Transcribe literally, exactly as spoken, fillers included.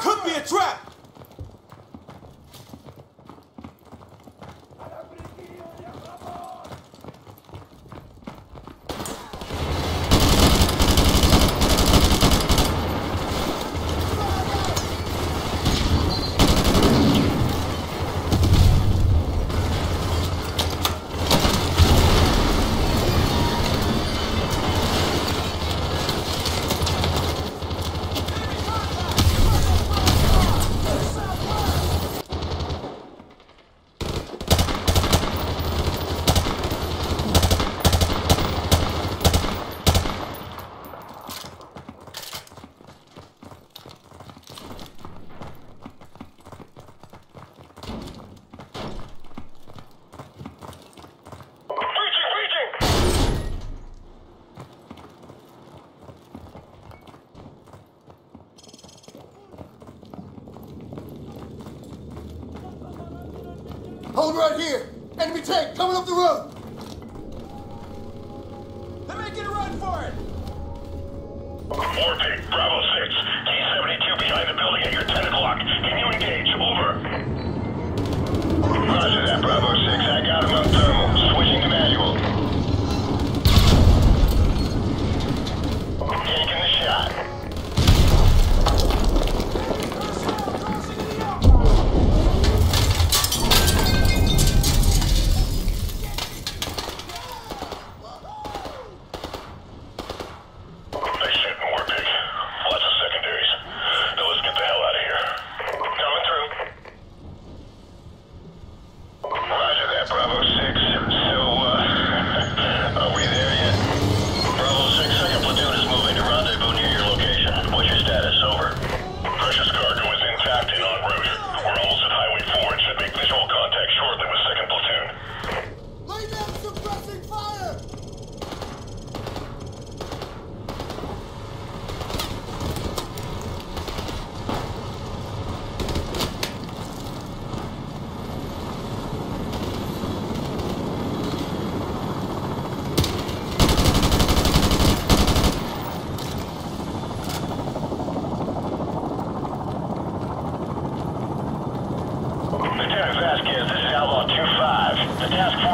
It could be a trap. Hold right here! Enemy tank coming up the road! They're making a run for it! Warping, Bravo six. T seventy-two behind the building at your ten o'clock. Can you engage? Over. Roger that, Bravo six. I got him on thermal. Switching to manual. Taking the shot. Task Force